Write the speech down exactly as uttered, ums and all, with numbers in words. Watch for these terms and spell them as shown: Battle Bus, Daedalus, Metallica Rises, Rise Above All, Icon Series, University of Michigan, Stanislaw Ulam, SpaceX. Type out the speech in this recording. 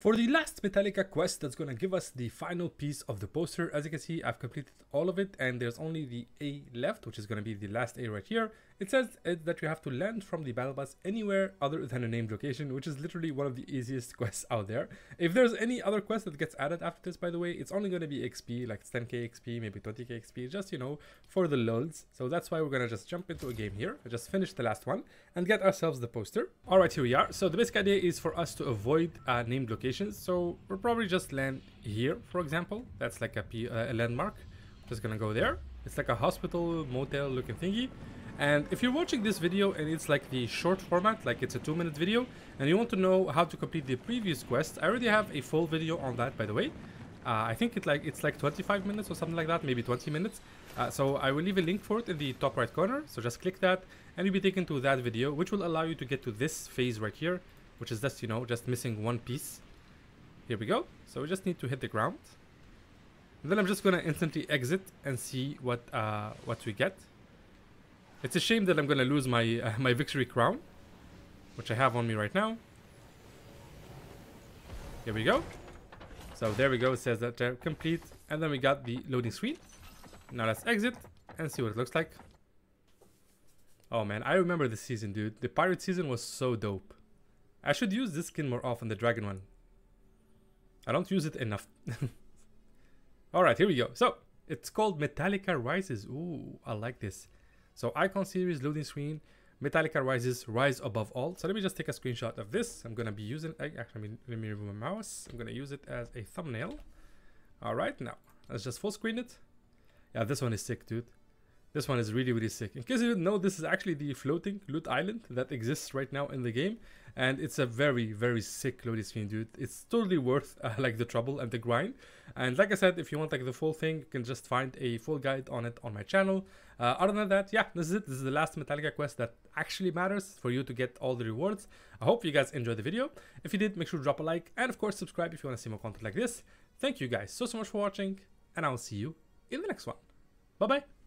For the last Metallica quest that's going to give us the final piece of the poster, as you can see, I've completed all of it and there's only the A left, which is going to be the last A right here. It says that you have to land from the battle bus anywhere other than a named location, which is literally one of the easiest quests out there. If there's any other quest that gets added after this, by the way, it's only going to be X P, like ten K X P, maybe twenty K X P, just, you know, for the lulz. So that's why we're going to just jump into a game here, just finish the last one and get ourselves the poster. All right, here we are. So the basic idea is for us to avoid a named location. So we'll probably just land here, for example. That's like a, P uh, a landmark. Just gonna go there. It's like a hospital motel looking thingy. And if you're watching this video and it's like the short format, like it's a two minute video, and you want to know how to complete the previous quest, I already have a full video on that, by the way. Uh, I think it like it's like twenty-five minutes or something like that, maybe twenty minutes. Uh, so I will leave a link for it in the top right corner. So just click that and you'll be taken to that video, which will allow you to get to this phase right here, which is just, you know, just missing one piece. Here we go. So we just need to hit the ground. And then I'm just gonna instantly exit and see what uh, what we get. It's a shame that I'm gonna lose my uh, my victory crown, which I have on me right now. Here we go. So there we go. It says that uh, complete. And then we got the loading screen. Now let's exit and see what it looks like. Oh man, I remember this season, dude. The pirate season was so dope. I should use this skin more often, the dragon one. I don't use it enough. Alright, here we go. So, it's called Metallica Rises. Ooh, I like this. So, Icon Series, loading screen, Metallica Rises, Rise Above All. So, let me just take a screenshot of this. I'm going to be using... Actually, let me remove my mouse. I'm going to use it as a thumbnail. Alright, now, let's just full screen it. Yeah, this one is sick, dude. This one is really, really sick. In case you didn't know, this is actually the floating loot island that exists right now in the game. And it's a very, very sick loading screen, dude. It's totally worth uh, like the trouble and the grind. And like I said, if you want like the full thing, you can just find a full guide on it on my channel. Uh, other than that, yeah, this is it. This is the last Metallica quest that actually matters for you to get all the rewards. I hope you guys enjoyed the video. If you did, make sure to drop a like. And of course, subscribe if you want to see more content like this. Thank you guys so, so much for watching. And I will see you in the next one. Bye-bye.